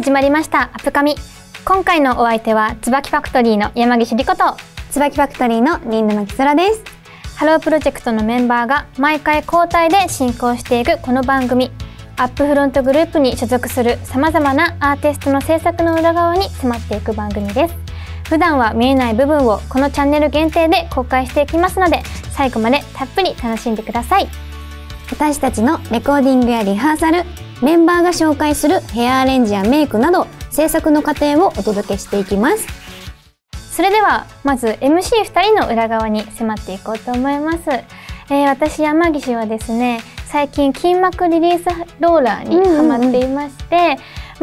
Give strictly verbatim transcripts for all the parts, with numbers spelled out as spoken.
始まりましたアップカミ。今回のお相手は椿ファクトリーの山岸理子と椿ファクトリーのリンダマキソラです。ハロープロジェクトのメンバーが毎回交代で進行していくこの番組、アップフロントグループに所属するさまざまなアーティストの制作の裏側に迫っていく番組です。普段は見えない部分をこのチャンネル限定で公開していきますので、最後までたっぷり楽しんでください。私たちのレコーディングやリハーサル、メンバーが紹介するヘアアレンジやメイクなど、制作の過程をお届けしていきます。それではまず エムシーふたりの裏側に迫っていこうと思います。えー、私山岸はですね、最近筋膜リリースローラーにハマっていまして、うんうん、ま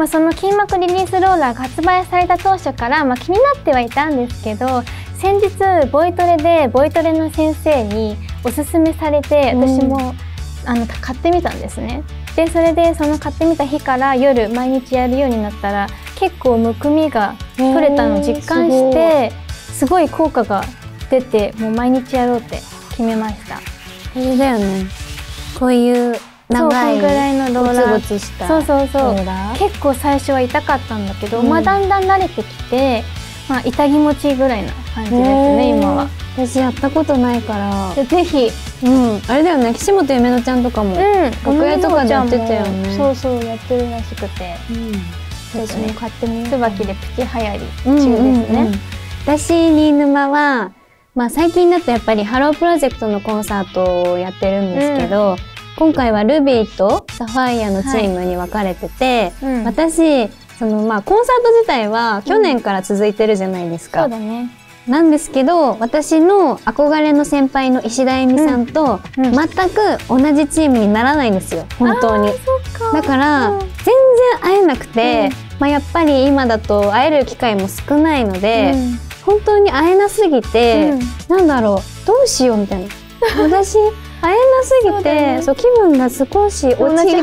あ、その筋膜リリースローラーが発売された当初から、まあ、気になってはいたんですけど、先日ボイトレでボイトレの先生におすすめされて、私も、うん、あの買ってみたんですね。でそれでその買ってみた日から夜毎日やるようになったら、結構むくみが取れたのを実感して、すごい効果が出て、もう毎日やろうって決めました。それだよね、こういう長いぐらいのローラー、ゴツゴツしたローラー。そうそうそう、結構最初は痛かったんだけど、うん、まあだんだん慣れてきて、まあ、痛気持ちいいぐらいな感じですね。今は私やったことないから、ぜひ、うん、あれだよね、岸本ゆめのちゃんとかも、うん、楽屋とかでやってたよね。そうそう、やってるらしくて、うん、私も買ってみよう。椿でプチ流行り中ですね。私に沼は、まあ、最近だとやっぱりハロープロジェクトのコンサートをやってるんですけど、うん、今回はルビーとサファイアのチームに分かれてて、はい、うん、私その、まあ、コンサート自体は去年から続いてるじゃないですか、うん、そうだね。なんですけど、私の憧れの先輩の石田恵美さんと全く同じチームにならないんですよ、うん、本当に。だから、うん、全然会えなくて、うん、まあやっぱり今だと会える機会も少ないので、うん、本当に会えなすぎて、うん、なんだろう、どうしようみたいな。私会えなすぎて、そう、気分が少し落ちて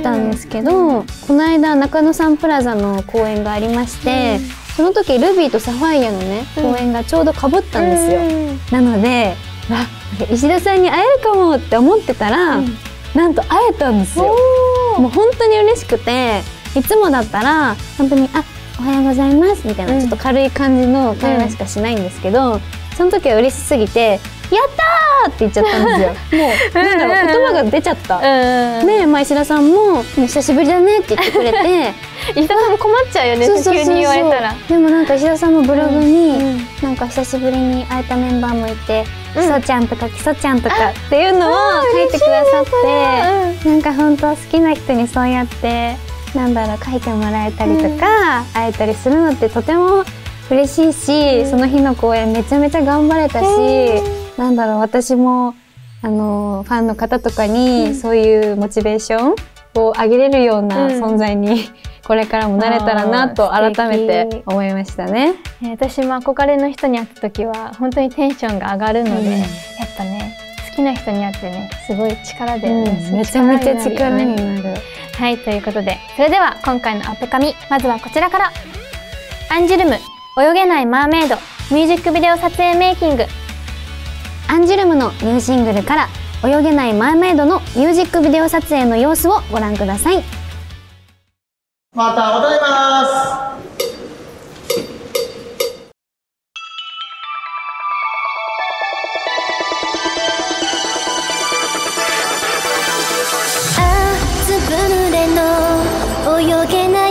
たんですけど、この間中野サンプラザの公演がありまして、その時ルビーとサファイアのね公演がちょうどかぶったんですよ。なので、石田さんに会えるかもって思ってたら、なんと会えたんですよ。もう本当に嬉しくて、いつもだったら本当に「あ、おはようございます」みたいなちょっと軽い感じの会話しかしないんですけど、その時は嬉しすぎて「やったー!」って言っちゃったんですよ。もうなんだろう、言葉が出ちゃった。で、まあ、石田さんも「久しぶりだね」って言ってくれて石田さんも困っちゃうよね、急に言われたら。でもなんか石田さんもブログに「久しぶりに会えたメンバーもいて、きそちゃんとかきそちゃんとか」っていうのを書いてくださって、なんか本当好きな人にそうやってなんだろう書いてもらえたりとか会えたりするのってとても嬉しいし、うん、その日の公演めちゃめちゃ頑張れたし、なんだろう、私もあのファンの方とかにそういうモチベーションを上げれるような存在に、うん、これからもなれたらなと改めて思いましたね。私も憧れの人に会った時は本当にテンションが上がるので、うん、やっぱね、好きな人に会ってね、すごい力で、ね、うん、めちゃめちゃ力になる。はい、ということで、それでは今回のアップカミ、まずはこちらから。アンジュルム、泳げないマーメイド、ミュージックビデオ撮影メイキング。アンジュルムのニューシングルから「泳げないマーメイド」のミュージックビデオ撮影の様子をご覧ください。また踊ります。あ、ずぶ濡れの泳げない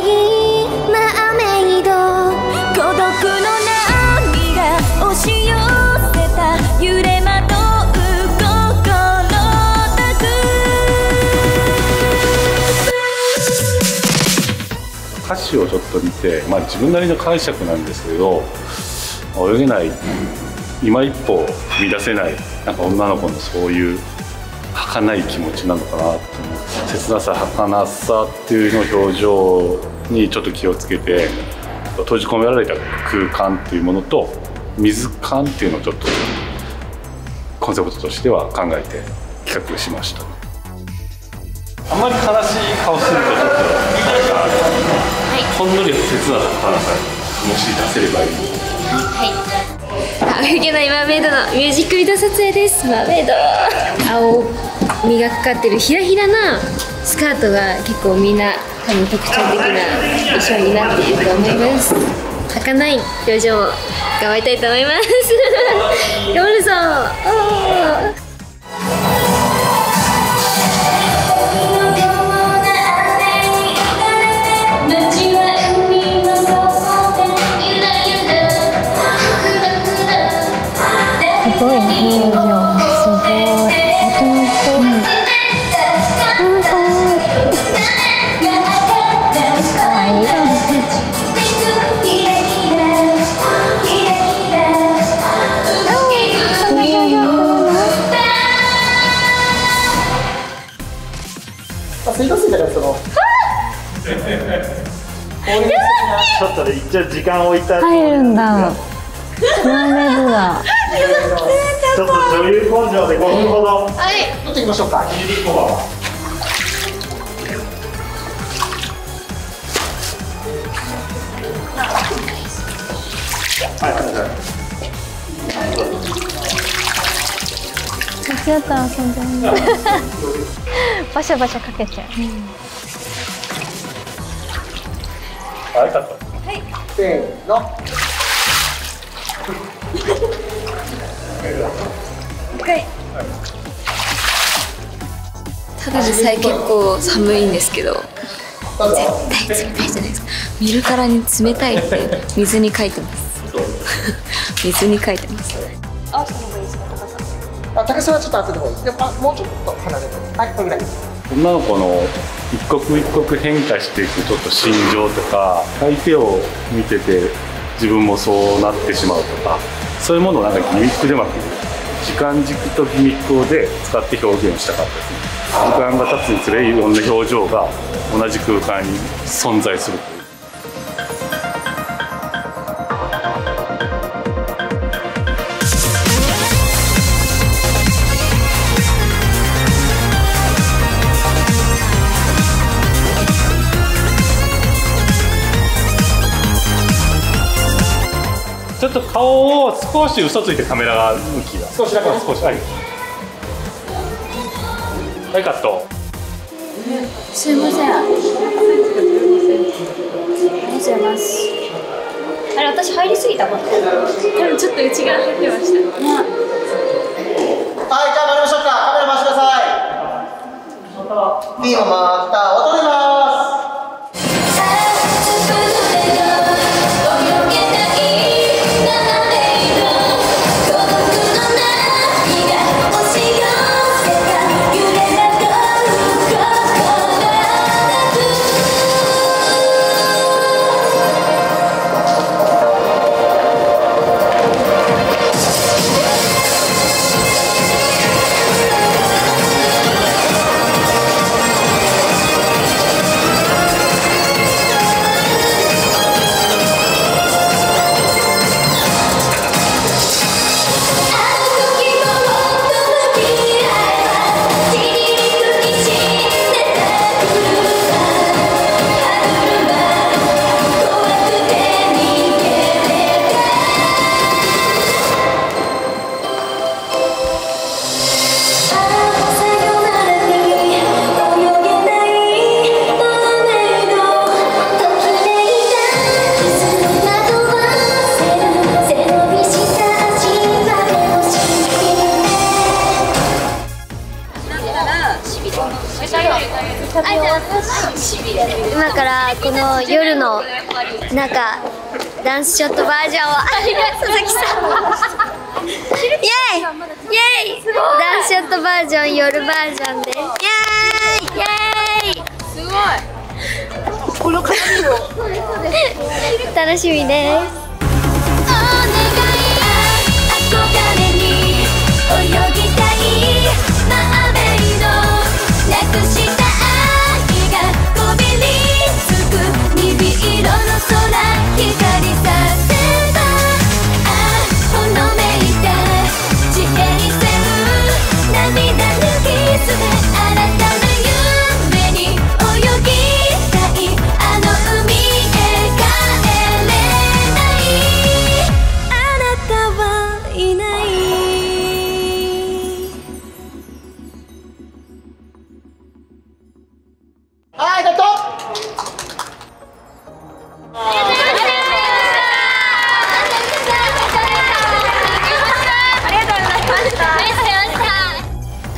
歌詞をちょっと見て、まあ、自分なりの解釈なんですけど、泳げない、今一歩踏み出せない、なんか女の子のそういう儚い気持ちなのかなって、切なさ、儚さっていうの表情にちょっと気をつけて、閉じ込められた空間っていうものと水感っていうのをちょっとコンセプトとしては考えて企画しました。あんまり悲しい顔するとちょっとなんか、はい、ほんのり切なさと悲しさをもし出せればいい。はい、泳げないマーメイドのミュージックビデオ撮影です。マーメイド。青。実がかかってるひらひらなスカートが結構みんな多分特徴的な衣装になっていると思います。儚い表情を頑張りたいと思います。頑張るぞ。すごいね、いいよ、すごい、うん、あともそう、うん、あ、かわいい、かわいい、うん、いいよ。あ、吸い出すんじゃないですか、ちょっとね、一応時間置いた入るんだ、つまめるわ。ちょっと女優根性でごふんほど取っていきましょうか。バシャバシャかけちゃう。せーの。ただでさえ結構寒いんですけど、絶対冷たいじゃないですか。見るからに冷たいって水に書いてます。水に書いてます。あ、その方がいいですか、高さ。あ、高さはちょっと厚い方です。でも、あ、もうちょっと離れて。はい、これぐらい。女の子の一刻一刻変化していくちょっと心情とか、相手を見てて自分もそうなってしまうとか、そういうものをなんかギミックでうまく時間軸とギミックをで使って表現したかったですね。時間が経つにつれいろんな表情が同じ空間に存在する。ちょっと顔を少し嘘ついてカメラが向きが少しだけ少し、はいはい、カット。すいません、ありがとうございます。あれ、私入りすぎたかな。でもちょっと内側入ってました、うん、はい、じゃあ回りましょうか。カメラ回してください。ピンを回った音でます。今からこの夜のなんかダンスショットバージョンを佐々木さんイエーイイエーイ、ダンスショットバージョン、夜バージョンです。イエーイイエーイ、すごい、この感じを楽しみです。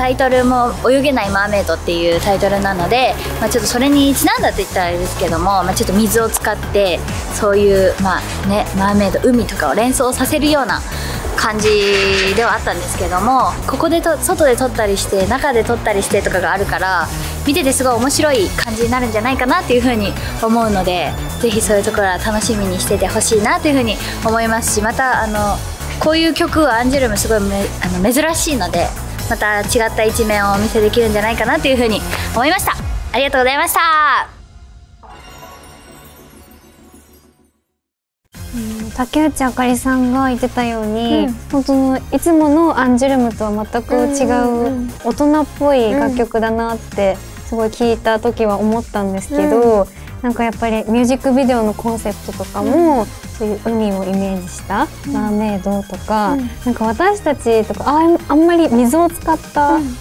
タイトルも「泳げないマーメイド」っていうタイトルなので、まあ、ちょっとそれにちなんだって言ったらあれですけども、まあ、ちょっと水を使ってそういう、まあね、マーメイド海とかを連想させるような感じではあったんですけども、ここでと外で撮ったりして中で撮ったりしてとかがあるから、見ててすごい面白い感じになるんじゃないかなっていう風に思うので、是非そういうところは楽しみにしててほしいなという風に思いますし、またあのこういう曲はアンジュルムすごいめあの珍しいので、また違った一面をお見せできるんじゃないかなという風に思いました。ありがとうございました。竹内あかりさんが言ってたように、うん、本当のいつものアンジュルムとは全く違う大人っぽい楽曲だなってすごい聞いた時は思ったんですけど、うん、なんかやっぱりミュージックビデオのコンセプトとかも、うん、そういう海をイメージしたマーメイドとか、うん、なんか私たちとか あ, あんまり水を使った、うん、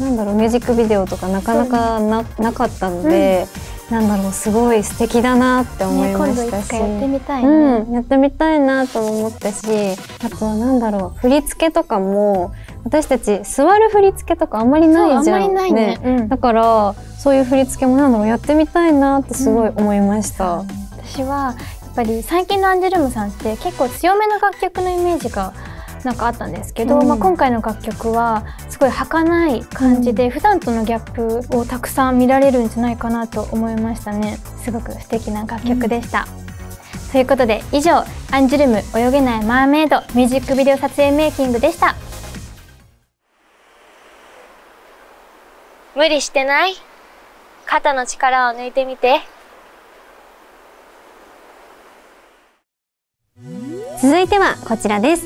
なんだろうミュージックビデオとかなかなか な, なかったので。うん、なんだろうすごい素敵だなって思いましたし、ね、今度やってみたいな、うん、やってみたいなと思ったし、あとはなんだろう振り付けとかも私たち座る振り付けとかあんまりないじゃん、あんまりないね、ね、うん、だからそういう振り付けもなんだろうやってみたいなってすごい思いました、うん、私はやっぱり最近のアンジュルムさんって結構強めの楽曲のイメージがなんかあったんですけど、うん、まあ今回の楽曲はすごい儚い感じで、うん、普段とのギャップをたくさん見られるんじゃないかなと思いましたね。すごく素敵な楽曲でした、うん、ということで以上「アンジュルム泳げないマーメイド」ミュージックビデオ撮影メイキングでした。無理してない？肩の力を抜いてみて。続いてはこちらです。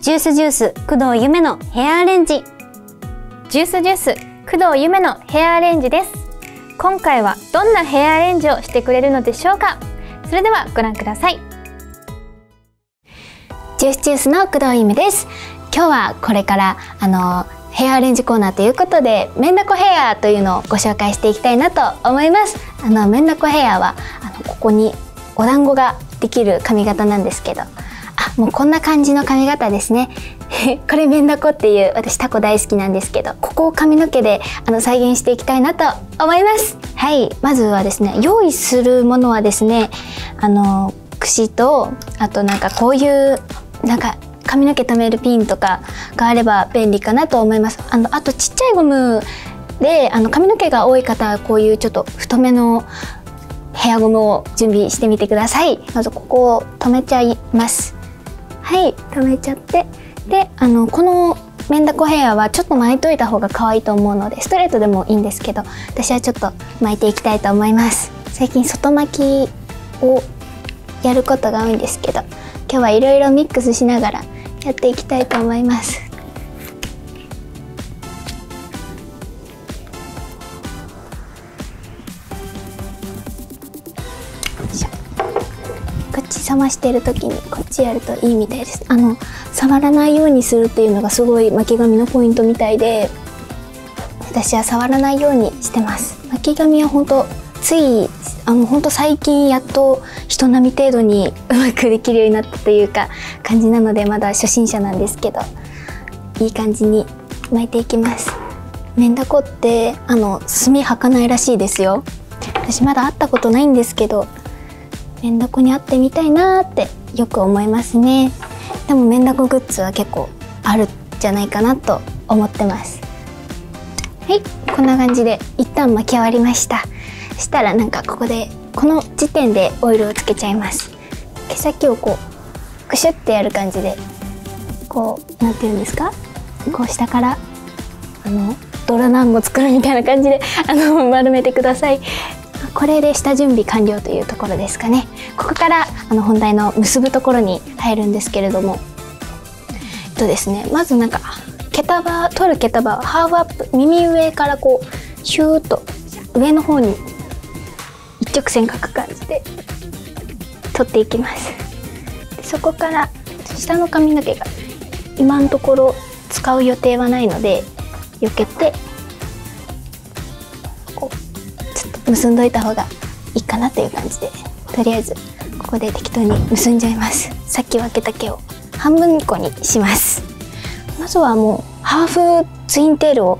ジュースジュース工藤ゆめのヘアアレンジ。ジュースジュース工藤ゆめのヘアアレンジです。今回はどんなヘアアレンジをしてくれるのでしょうか。それではご覧ください。ジュースジュースの工藤ゆめです。今日はこれからあのヘアアレンジコーナーということで、メンダコヘアというのをご紹介していきたいなと思います。あのメンダコヘアはあのここにお団子ができる髪型なんですけど。もうこんな感じの髪型ですね。これメンダコっていう、私タコ大好きなんですけど、ここを髪の毛であの再現していきたいなと思います。はい、まずはですね、用意するものはですね、あの櫛と、あとなんかこういうなんか髪の毛留めるピンとかがあれば便利かなと思います。あのあとちっちゃいゴムで、あの髪の毛が多い方はこういうちょっと太めのヘアゴムを準備してみてください。まずここを留めちゃいます。はい、留めちゃって、であのこのメンダコヘアはちょっと巻いといた方が可愛いと思うので、ストレートでもいいんですけど、私はちょっと巻いていきたいと思います。最近外巻きをやることが多いんですけど、今日はいろいろミックスしながらやっていきたいと思います。冷ましてる時にこっちやるといいみたいです。あの触らないようにするっていうのがすごい巻き髪のポイントみたいで、私は触らないようにしてます。巻き髪は本当ついあの本当最近やっと人並み程度にうまくできるようになったというか感じなので、まだ初心者なんですけど、いい感じに巻いていきます。メンダコってあの墨吐かないらしいですよ。私まだ会ったことないんですけど、メンダコに会ってみたいなーってよく思いますね。でもメンダコグッズは結構あるんじゃないかなと思ってます。はい、こんな感じで一旦巻き終わりました。そしたらなんかここでこの時点でオイルをつけちゃいます。毛先をこうクシュってやる感じで、こうなんていうんですか、こう下からあの泥団子作るみたいな感じであの丸めてください。これで下準備完了というところですかね。ここからあの本題の結ぶところに入るんですけれども、えっとですね、まずなんか毛束、取る毛束をハーフアップ、耳上からこうシューッと上の方に一直線描く感じで取っていきます。でそこから下の髪の毛が今のところ使う予定はないので、避けて結んどいた方がいいかなという感じで、とりあえずここで適当に結んじゃいます。さっき分けた毛を半分こにします。まずはもうハーフツインテールを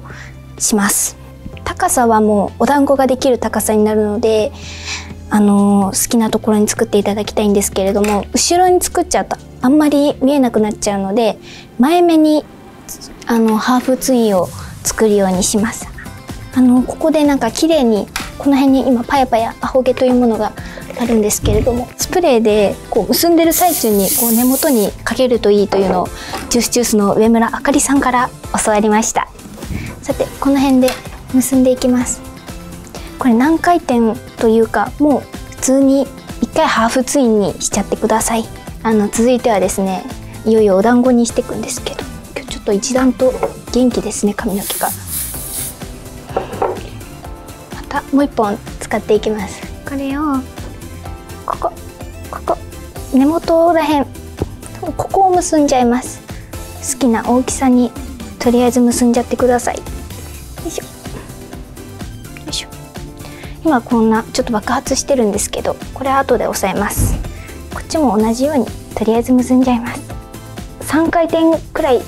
します。高さはもうお団子ができる高さになるので、あのー、好きなところに作っていただきたいんですけれども、後ろに作っちゃうとあんまり見えなくなっちゃうので、前目にあのハーフツインを作るようにします。あのここでなんか綺麗にこの辺に今パヤパヤアホ毛というものがあるんですけれども、スプレーでこう結んでる最中にこう根元にかけるといいというのをジュースジュースの上村あかりさんから教わりました。さてこの辺で結んでいきます。これ何回転というかもう普通にいっかいハーフツインにしちゃってください。あの続いてはですね、いよいよお団子にしていくんですけど、今日ちょっと一段と元気ですね、髪の毛が。またもう一本使っていきます。これをここここ根元らへん、ここを結んじゃいます。好きな大きさにとりあえず結んじゃってください。よいしょ。今こんなちょっと爆発してるんですけど、これは後で押さえます。こっちも同じようにとりあえず結んじゃいます。さんかいてんくらいいっ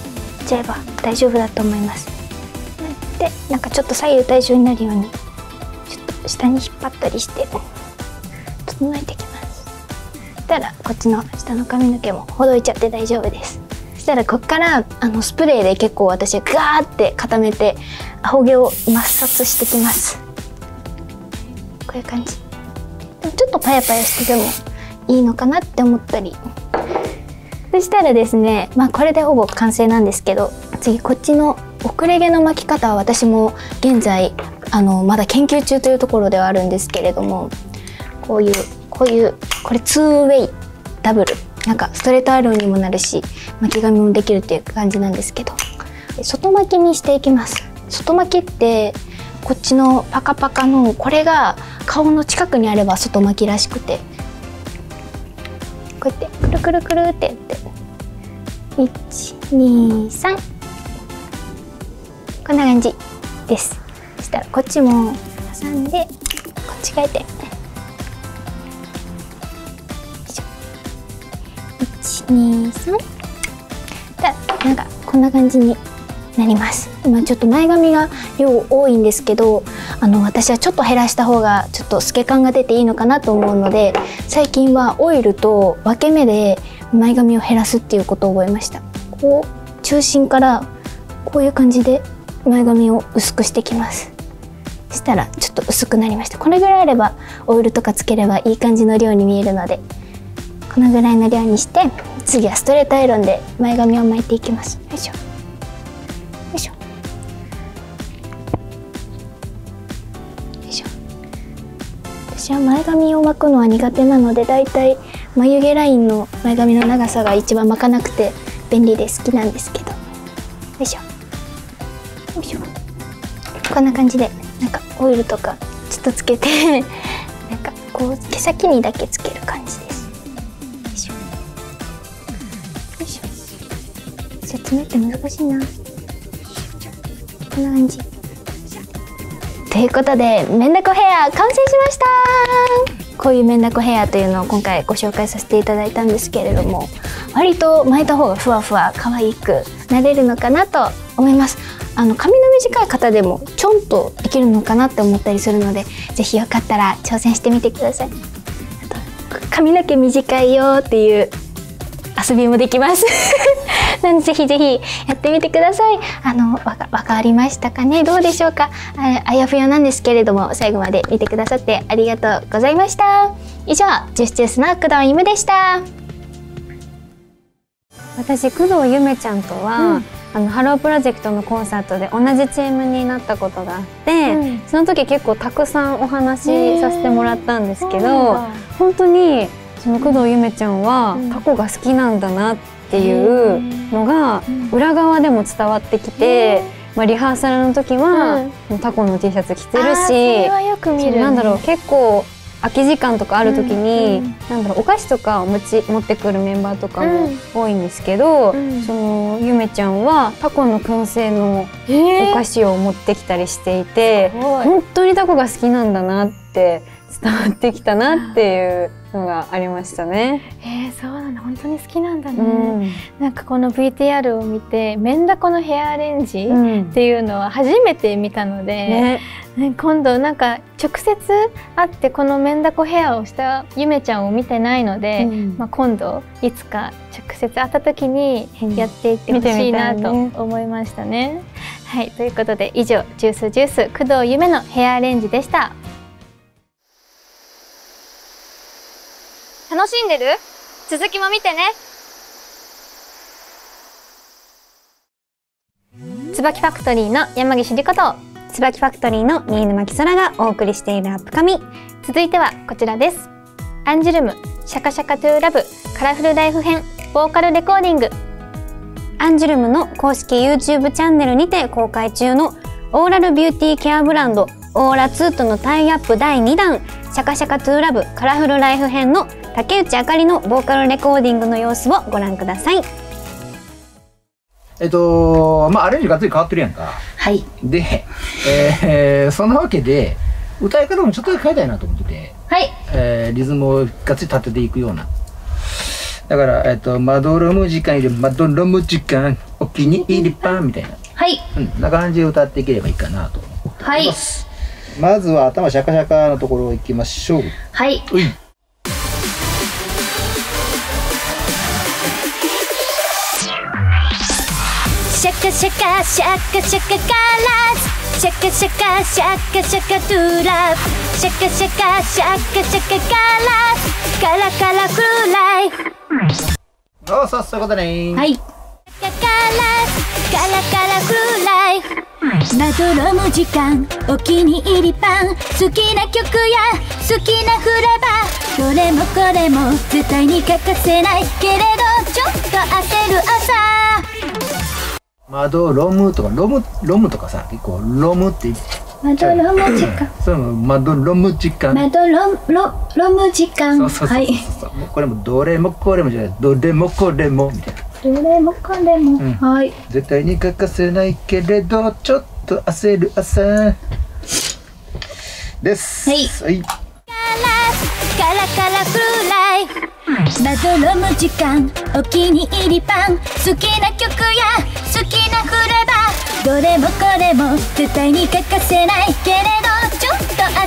ちゃえば大丈夫だと思います。でなんかちょっと左右対称になるようにちょっと下に引っ張ったりして整えていきます。そしたらこっちの下の髪の毛もほどいちゃって大丈夫です。そしたらこっからあのスプレーで結構私はガーって固めてアホ毛を抹殺してきます。こういう感じ。でもちょっとパヤパヤしててもいいのかなって思ったり。そしたらですね、まあこれでほぼ完成なんですけど、次こっちの遅れ毛の巻き方は私も現在あのまだ研究中というところではあるんですけれども、こういうこういうこれツーウェイダブル、なんかストレートアイロンにもなるし巻き髪もできるっていう感じなんですけど、外巻きにしていきます。外巻きってこっちのパカパカのこれが顔の近くにあれば外巻きらしくて、こうやってくるくるくるってやっていちにさんこんな感じです。そしたらこっちも挟んでこっち変えていちにさんだ、なんかこんな感じになります。今ちょっと前髪が量多いんですけど、あの私はちょっと減らした方がちょっと透け感が出ていいのかなと思うので、最近はオイルと分け目で前髪を減らすっていうことを覚えました。こう中心からこういう感じで前髪を薄くしてきます。そしたらちょっと薄くなりました。これぐらいあればオイルとかつければいい感じの量に見えるので、このぐらいの量にして次はストレートアイロンで前髪を巻いていきます。よいしょ。私は前髪を巻くのは苦手なので、だいたい眉毛ラインの前髪の長さが一番巻かなくて便利で好きなんですけど、よいしょよいしょ。こんな感じでなんかオイルとかちょっとつけてなんかこう毛先にだけつける感じです。よいしょよいしょ。説明って難しいな。こんな感じということで、めんだこヘア完成しました。こういうめんだこヘアというのを今回ご紹介させていただいたんですけれども、割と巻いた方がふわふわ可愛くなれるのかなと思います。あの髪の短い方でもちょんとできるのかなって思ったりするので、是非よかったら挑戦してみてください。あと髪の毛短いよっていう遊びもできますなのでぜひぜひやってみてください。あのわか、わかりましたかね、どうでしょうか。あ、あやふやなんですけれども最後まで見てくださってありがとうございました。以上、ジュースジュースの工藤ゆめでした。私工藤ゆめちゃんとは、うん、あのハロープロジェクトのコンサートで同じチームになったことがあって、うん、その時結構たくさんお話しさせてもらったんですけど、本当にその工藤ゆめちゃんは過去が好きなんだなっていうのが裏側でも伝わってきて、まあ、リハーサルの時はタコの ティーシャツ着てるし、なんだろう、結構空き時間とかある時になんだろう、お菓子とかを持ち持ってくるメンバーとかも多いんですけど、そのゆめちゃんはタコの燻製のお菓子を持ってきたりしていて、本当にタコが好きなんだなって。伝わってきたなっていうのがありましたね。えー、そうなんだ、本当に好きなんだね。うん、なんかこの ブイティーアール を見てメンダコのヘアアレンジっていうのは初めて見たので、うんね、今度なんか直接会ってこのメンダコヘアをしたゆめちゃんを見てないので、うん、まあ今度いつか直接会った時にやっていってほしいなと思いましたね。はい、ということで以上「ジュースジュース工藤ゆめのヘアアレンジ」でした。楽しんでる？続きも見てね。椿ファクトリーの山岸理子と椿ファクトリーの新沼紀空がお送りしているアップカミ。続いてはこちらです。アンジュルムシャカシャカトゥーラブカラフルライフ編ボーカルレコーディング。アンジュルムの公式 ユーチューブ チャンネルにて公開中のオーラルビューティーケアブランドオーラツーとのタイアップだいにだんシャカシャカトゥーラブカラフルライフ編の竹内あかりのボーカルレコーディングの様子をご覧ください。えっとまあアレンジがっつり変わってるやんか。はい。で、えー、そんなわけで歌い方もちょっとだけ変えたいなと思ってて、はい、えー、リズムをがっつり立てていくような。だから、えっと、まどろむ時間よりまどろむ時間、お気に入りパンみたいな。はい。うん。な感じで歌っていければいいかなと思っております。はい。まずは頭シャカシャカのところ行きましょう。はい。うい。シャカシャカシャカシャカガラス。シャカシャカシャカシャカドゥラブ。シャカシャカシャカシャカガラス。カラカラフルライフ。そうそうそういうことねー。はい。カラカラフルライフ。まどろむ時間、お気に入りパン。好きな曲や好きなフレーバー。どれもこれも絶対に欠かせないけれどちょっと焦る朝。まどろむとかロムロムとかさ、結構ロムって。まどろむ時間。そう、まどろむ時間。まどろろろむ時間。そうそうそうそう。はい、これもどれもこれもじゃない、どれもこれもみたいな。どれもこれも。うん、はい。絶対に欠かせないけれど、ちょっと焦る朝。です。はい。はい。カラカラフルライフ。まどろむ時間、お気に入りパン。好きな曲や好きなフレーバー。どれもこれも絶対に欠かせないけれどちょっと焦る朝。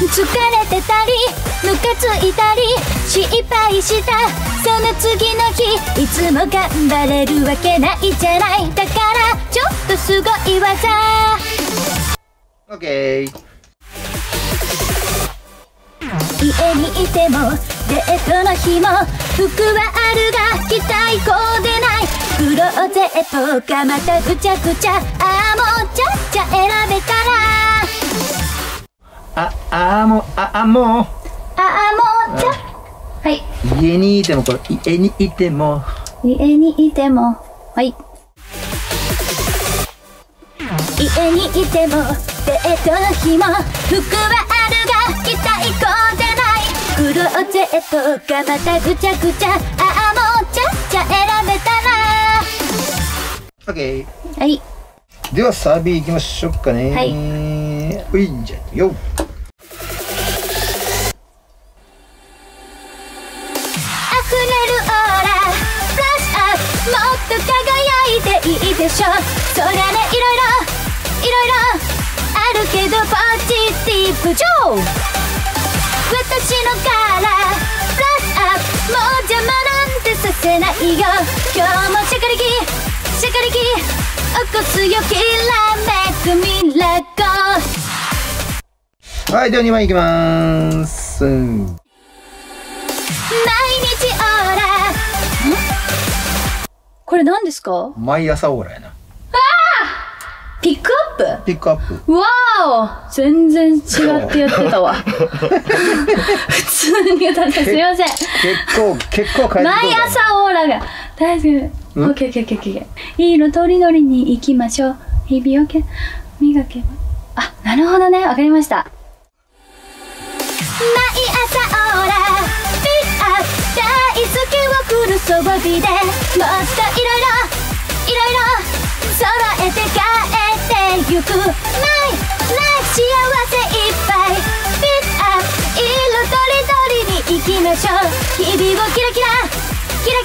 疲れてたりムカついたり心配したその次の日いつも頑張れるわけないじゃない。だからちょっとすごい技。オッケー。家にいてもデートの日も服はあるが着たいコーデないクローゼットがまたぐちゃぐちゃああもうちゃっちゃ選べたらああもうああもうああもうちゃはい家にいてもこれ家にいても家にいてもはい家にいてもデートの日も服はあるが着たいコーデクローゼットがまたぐちゃぐちゃああもうちゃっちゃ選べたら OK。 はいではサビいきましょうかね。はいういんじゃよ。あふれるオーラフラッシュアップもっと輝いていいでしょ。そりゃねいろいろいろいろあるけどポジティブジョー私のカラーフラッシュアップもう邪魔なんてさせないよ。今日もシャカリキシャカリキ起こすよきらめくミラコ。はいではにまいいきます。毎日オーラんこれ何ですか。毎朝オーラやな。ピックアップピックアップわーお全然違ってやってたわ普通に歌ってすみません。結構結構変えて毎朝オーラが大好き。 オーケーオーケーオーケー 色とりどりに行きましょう日々をけ磨けばあなるほどねわかりました。毎朝オーラピックアップ大好きを来るそば火でもっといろいろいろいろ揃えて帰ってゆく My Life 幸せいっぱいましょう。日々をキラキラキラ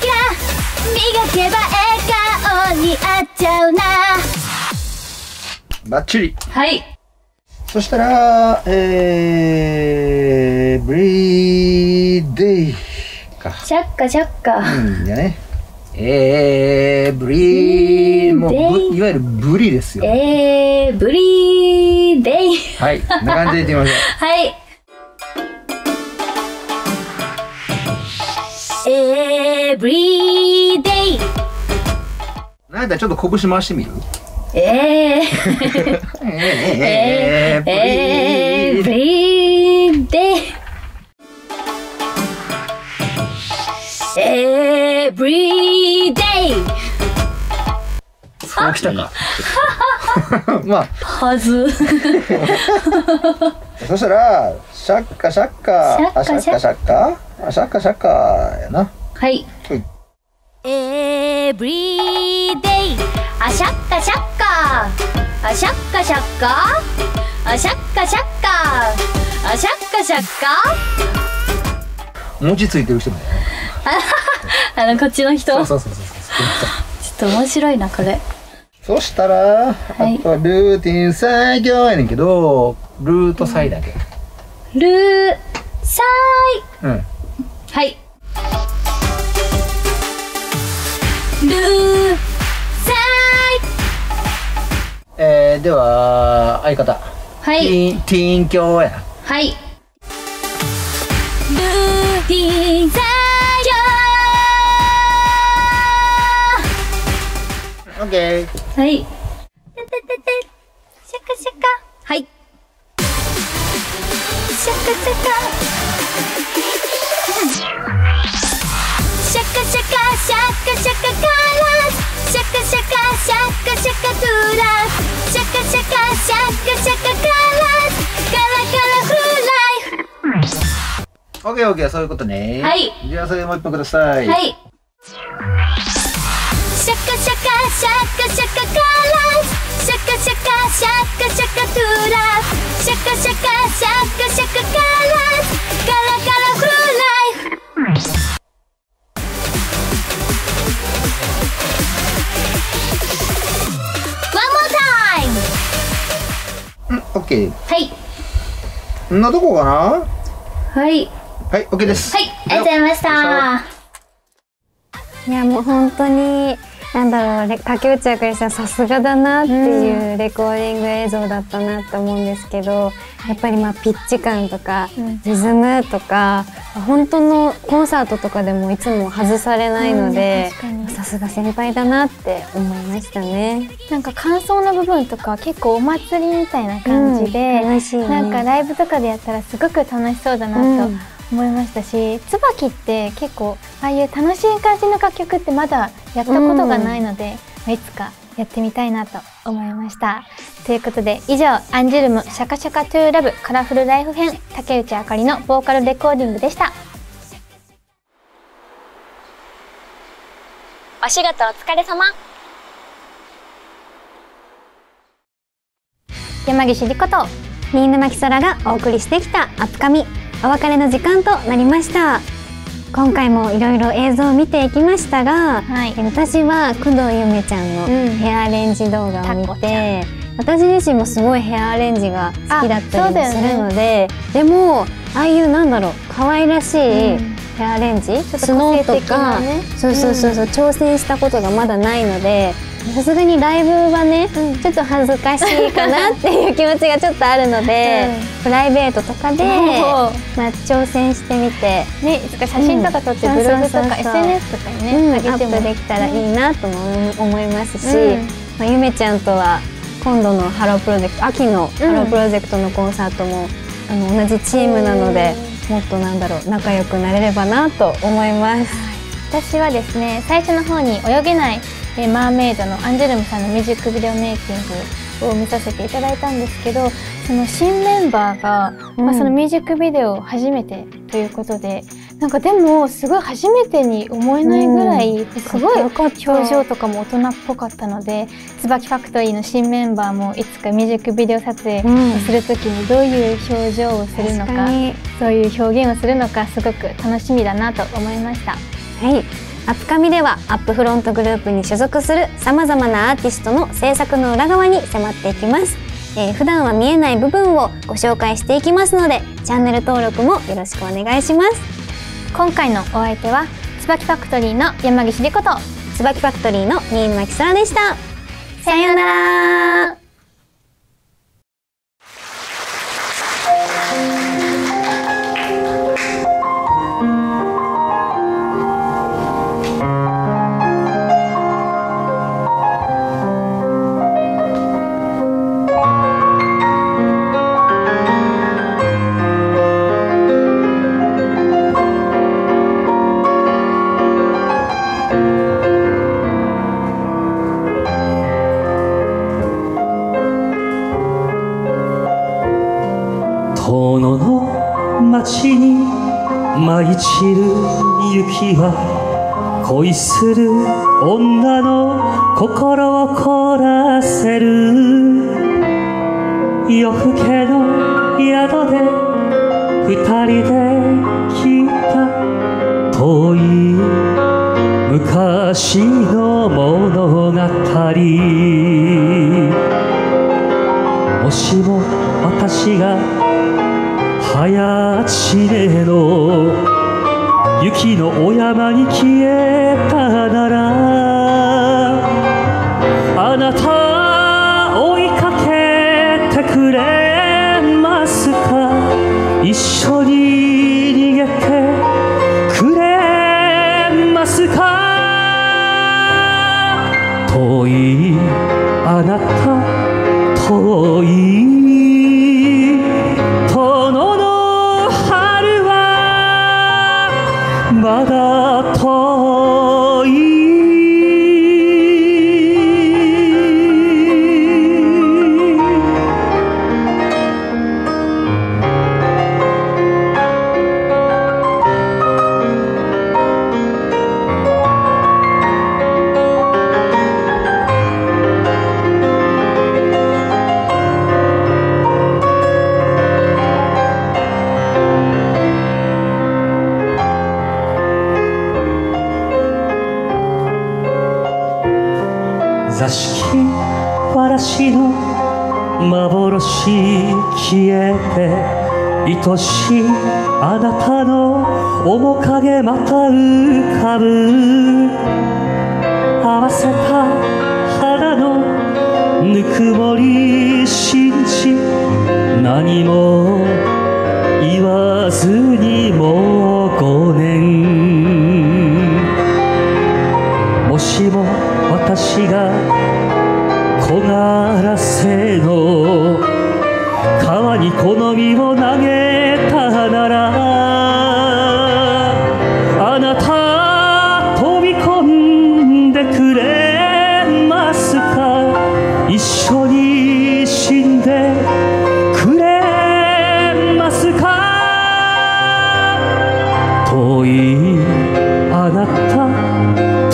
キラ磨けば笑顔に合っちゃうな。バッチリ。はい、そしたらえーブリーデイかシャッカシャッカ、うんやね。えーブリーもういわゆるブリですよ。えーブリーデイ、はいこんな感じでいってみましょう。はい、エブリデイ。なんだちょっと拳回してみる？えーえーエブリデイ。エブリデイ。そうきたか。まあはず。そしたらシャッカシャッカシャッカシャッカ。シャカシャカやな。はい。エブリデイ。あシャッカシャッカ。あシャッカシャッカ。あシャッカシャッカ。あシャッカシャッカ。文字ついてる人もね。あのこっちの人。そうそうそうそう。ちょっと面白いなこれ。そしたら、はい、あとはルーティン最強やねんけど、ルーとサイだけ。うん、ルーサイ。うん。はい。ルーサイ。えー、では相方。はい。ティンティン教や。はい。ルーティンサイ教。オッケー。はい。てててて。シャカシャカ。はい。シャカシャカ。シャカシャカシャカシャカカラス、シャカシャカシャカシャカトゥラス、シャカシャカシャカシャカカラス、カラカラフルライフ。オッケーオッケー、そういうことね。はい、じゃあそれもう一本ください。はい、シャカシャカシャカシャカカラス、シャカシャカシャカシャカトゥラス、シャカシャカシャカシャカカラス、カラカラフルライフ。はい。んなとこかな。はい。はい、オッケーです。はい、ありがとうございました。いや、もう本当に、なんだろう、竹内あかりさん、さすがだなっていうレコーディング映像だったなと思うんですけど。やっぱり、まあ、ピッチ感とか、リズムとか、本当のコンサートとかでも、いつも外されないので。さすが先輩だなって思いましたね。なんか感想の部分とか結構お祭りみたいな感じで、うん、楽しいね。なんかライブとかでやったらすごく楽しそうだなと思いましたし、うん、椿って結構ああいう楽しい感じの楽曲ってまだやったことがないので、うん、いつかやってみたいなと思いました。ということで以上アンジュルム「シャカシャカトゥーラブカラフルライフ編」竹内あかりのボーカルレコーディングでした。お仕事お疲れ様。山岸莉子と新沼紀空がお送りしてきた「あつかみ」、お別れの時間となりました。今回もいろいろ映像を見ていきましたが、はい、私は工藤ゆめちゃんのヘアアレンジ動画を見て、うん、私自身もすごいヘアアレンジが好きだったりもするので、ね、でもああいうなんだろう可愛らしい、うん、ヘアアレンジ、スノーとか、そうそうそうそう挑戦したことがまだないので、さすがにライブはね、うん、ちょっと恥ずかしいかなっていう気持ちがちょっとあるので、うん、プライベートとかで、まあ、挑戦してみて、ね、いつか写真とか撮ってブログとか エスエヌエス とかにね、うん、アップできたらいいなとも思いますし、うん、まあ、ゆめちゃんとは今度のハロープロジェクト、秋のハロープロジェクトのコンサートも、うん、あの同じチームなので。うん、もっとなんだろう仲良くなれればなと思います。私はですね、最初の方に泳げないマーメイドのアンジュルムさんのミュージックビデオメイキングを見させていただいたんですけど、その新メンバーが、うん、まあそのミュージックビデオ初めてということで、なんかでもすごい初めてに思えないぐらい、うん、すごい表情とかも大人っぽかったので、椿ファクトリーの新メンバーもいつかミュージックビデオ撮影をするときにどういう表情をするのか、うん、そういう表現をするのかすごく楽しみだなと思いました。はい、アップカミではアップフロントグループに所属するさまざまなアーティストの制作の裏側に迫っていきます。えー、普段は見えない部分をご紹介していきますので、チャンネル登録もよろしくお願いします。今回のお相手は椿ファクトリーの山岸理子と椿ファクトリーの新沼輝空でした。さようなら。遠野の町に舞い散る雪は恋する女の心を凍らせる。夜更けの宿で二人で聞いた遠い昔の物語。もしも私が早知れの雪のお山に消えたなら、あなた追いかけてくれますか。一緒に逃げてくれますか。遠いあなた遠いまだ遠い。座敷わらしの幻消えて、愛しいあなたの面影また浮かぶ。合わせた花のぬくもり信じ、何も言わずにもうごねん。もしも私が木枯らせの川にこの身を投げたなら、あなた飛び込んでくれますか。一緒に死んでくれますか。遠いあなた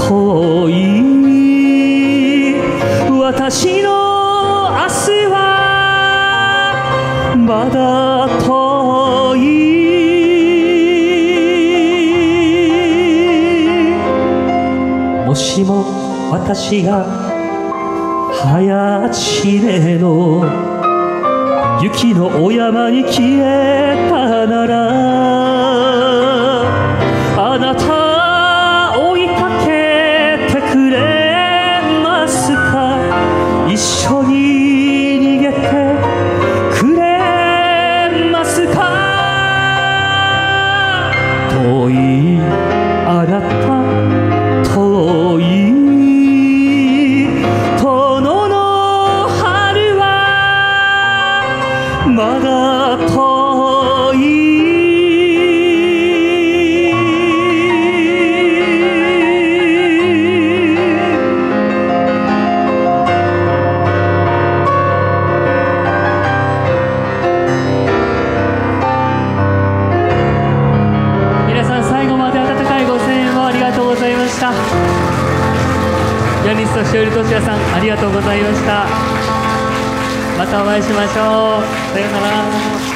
遠い私の明日はまだ遠い。もしも私が早知れの雪のお山に消えたなら、あなた一緒に逃げてくれますか。遠いあなた遠い遠野の春はまだ遠い。塩入俊也さん、ありがとうございました。またお会いしましょう。さようなら。